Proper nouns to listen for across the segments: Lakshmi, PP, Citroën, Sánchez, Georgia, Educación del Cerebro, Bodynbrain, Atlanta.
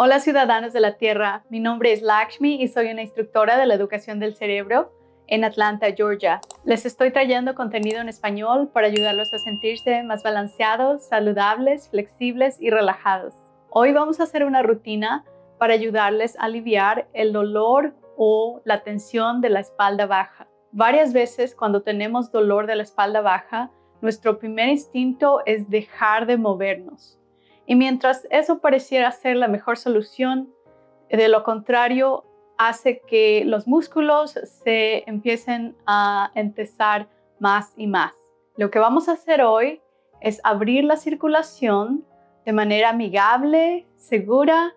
Hola ciudadanos de la Tierra, mi nombre es Lakshmi y soy una instructora de la educación del cerebro en Atlanta, Georgia. Les estoy trayendo contenido en español para ayudarlos a sentirse más balanceados, saludables, flexibles y relajados. Hoy vamos a hacer una rutina para ayudarles a aliviar el dolor o la tensión de la espalda baja. Varias veces cuando tenemos dolor de la espalda baja, nuestro primer instinto es dejar de movernos. Y mientras eso pareciera ser la mejor solución, de lo contrario, hace que los músculos se empiecen a entesar más y más. Lo que vamos a hacer hoy es abrir la circulación de manera amigable, segura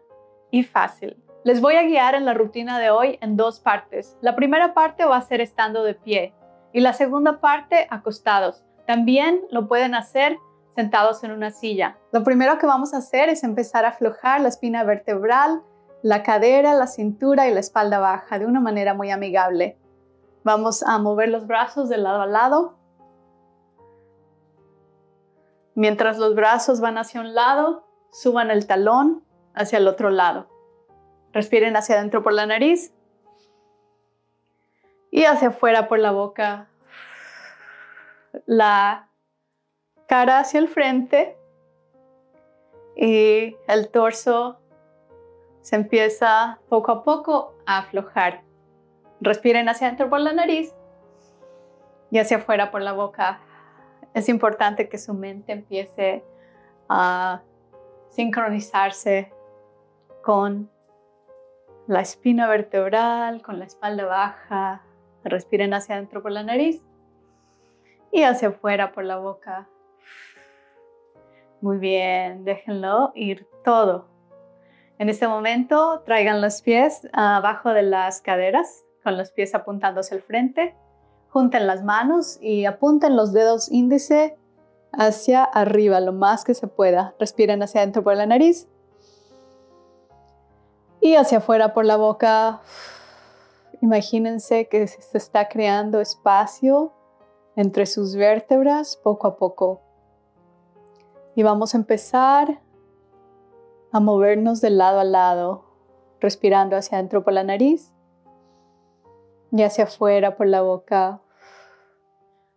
y fácil. Les voy a guiar en la rutina de hoy en dos partes. La primera parte va a ser estando de pie y la segunda parte acostados. También lo pueden hacer sentados en una silla. Lo primero que vamos a hacer es empezar a aflojar la espina vertebral, la cadera, la cintura y la espalda baja de una manera muy amigable. Vamos a mover los brazos de lado a lado. Mientras los brazos van hacia un lado, suban el talón hacia el otro lado. Respiren hacia adentro por la nariz y hacia afuera por la boca. La cara hacia el frente y el torso se empieza poco a poco a aflojar. Respiren hacia adentro por la nariz y hacia afuera por la boca. Es importante que su mente empiece a sincronizarse con la espina vertebral, con la espalda baja. Respiren hacia adentro por la nariz y hacia afuera por la boca. Muy bien, déjenlo ir todo. En este momento traigan los pies abajo de las caderas, con los pies apuntando hacia el frente. Junten las manos y apunten los dedos índice hacia arriba, lo más que se pueda. Respiren hacia adentro por la nariz y hacia afuera por la boca. Imagínense que se está creando espacio entre sus vértebras poco a poco. Y vamos a empezar a movernos de lado a lado, respirando hacia adentro por la nariz y hacia afuera por la boca.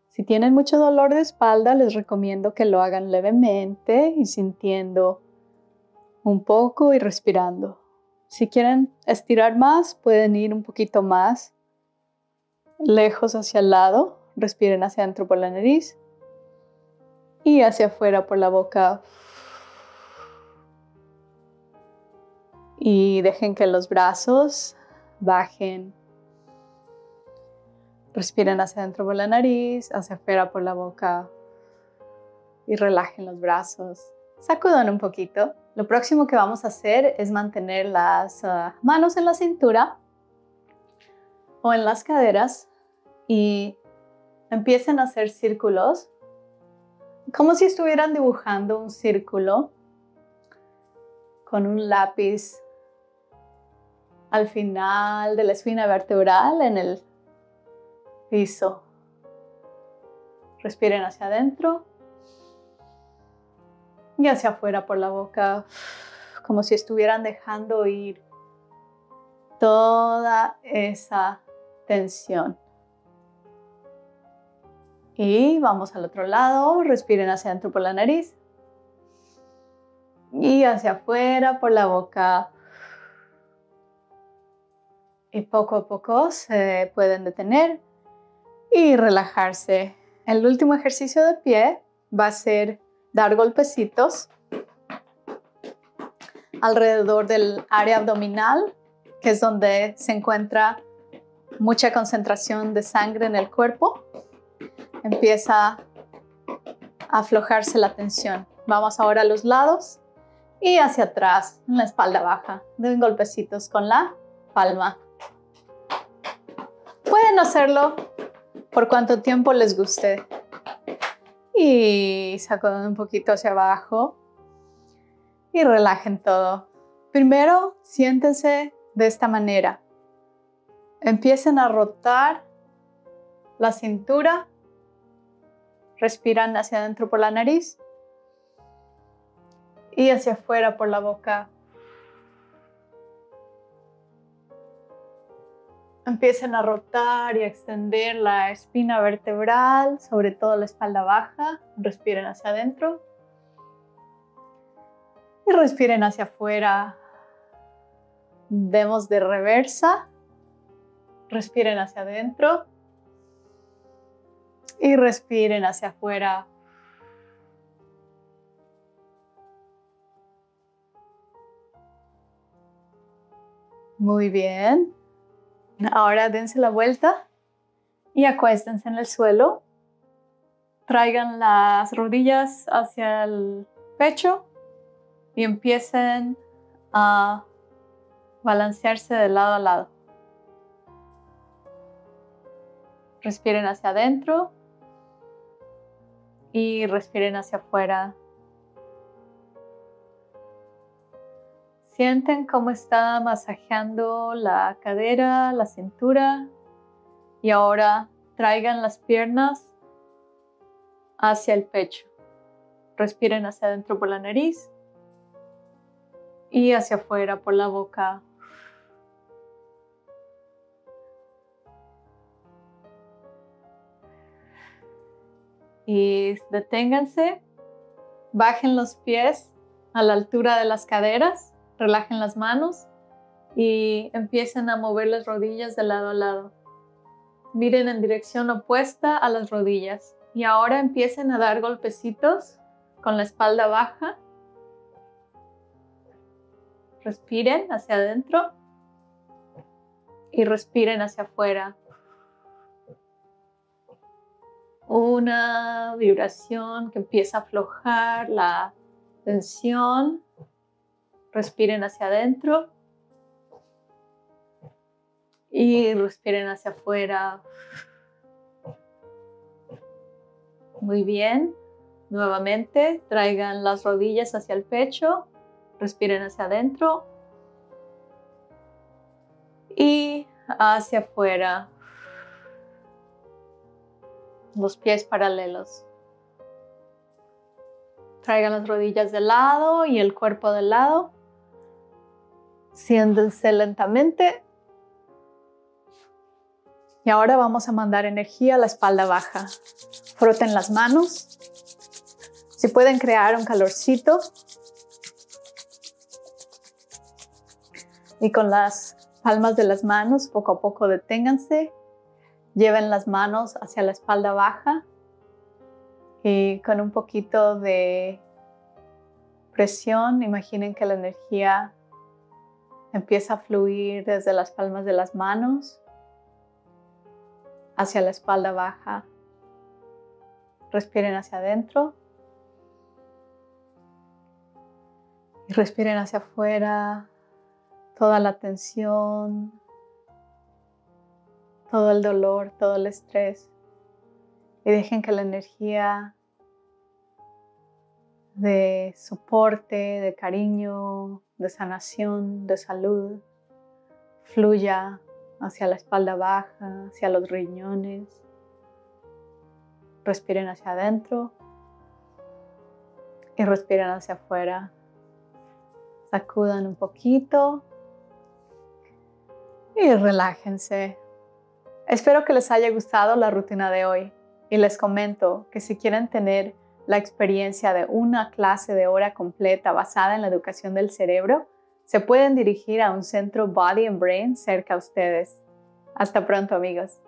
Si tienen mucho dolor de espalda, les recomiendo que lo hagan levemente y sintiendo un poco y respirando. Si quieren estirar más, pueden ir un poquito más lejos hacia el lado. Respiren hacia adentro por la nariz y hacia afuera por la boca. Y dejen que los brazos bajen. Respiren hacia adentro por la nariz, hacia afuera por la boca. Y relajen los brazos. Sacudan un poquito. Lo próximo que vamos a hacer es mantener las manos en la cintura o en las caderas y empiecen a hacer círculos, como si estuvieran dibujando un círculo con un lápiz al final de la espina vertebral en el piso. Respiren hacia adentro y hacia afuera por la boca, como si estuvieran dejando ir toda esa tensión. Y vamos al otro lado, respiren hacia adentro por la nariz y hacia afuera por la boca. Y poco a poco se pueden detener y relajarse. El último ejercicio de pie va a ser dar golpecitos alrededor del área abdominal, que es donde se encuentra mucha concentración de sangre en el cuerpo. Empieza a aflojarse la tensión. Vamos ahora a los lados y hacia atrás, en la espalda baja. Den golpecitos con la palma. Pueden hacerlo por cuanto tiempo les guste. Y sacudan un poquito hacia abajo y relajen todo. Primero, siéntense de esta manera. Empiecen a rotar la cintura. Respiran hacia adentro por la nariz y hacia afuera por la boca. Empiecen a rotar y a extender la espina vertebral, sobre todo la espalda baja. Respiren hacia adentro. Y respiren hacia afuera. Demos de reversa. Respiren hacia adentro. Y respiren hacia afuera. Muy bien. Ahora dense la vuelta y acuéstense en el suelo. Traigan las rodillas hacia el pecho y empiecen a balancearse de lado a lado. Respiren hacia adentro y respiren hacia afuera. Sienten cómo está masajeando la cadera, la cintura. Y ahora traigan las piernas hacia el pecho. Respiren hacia adentro por la nariz y hacia afuera por la boca. Y deténganse. Bajen los pies a la altura de las caderas. Relajen las manos y empiecen a mover las rodillas de lado a lado. Miren en dirección opuesta a las rodillas. Y ahora empiecen a dar golpecitos con la espalda baja. Respiren hacia adentro y respiren hacia afuera. Una vibración que empieza a aflojar la tensión. Respiren hacia adentro y respiren hacia afuera. Muy bien. Nuevamente, traigan las rodillas hacia el pecho. Respiren hacia adentro y hacia afuera. Los pies paralelos. Traigan las rodillas de lado y el cuerpo de lado. Siéntense lentamente. Y ahora vamos a mandar energía a la espalda baja. Froten las manos. Si pueden crear un calorcito. Y con las palmas de las manos, poco a poco deténganse. Lleven las manos hacia la espalda baja. Y con un poquito de presión, imaginen que la energía empieza a fluir desde las palmas de las manos hacia la espalda baja. Respiren hacia adentro. Y respiren hacia afuera. Toda la tensión, todo el dolor, todo el estrés. Y dejen que la energía de soporte, de cariño, de sanación, de salud, fluya hacia la espalda baja, hacia los riñones. Respiren hacia adentro y respiren hacia afuera. Sacudan un poquito y relájense. Espero que les haya gustado la rutina de hoy. Y les comento que si quieren tener la experiencia de una clase de hora completa basada en la educación del cerebro, se pueden dirigir a un centro Body and Brain cerca a ustedes. Hasta pronto, amigos.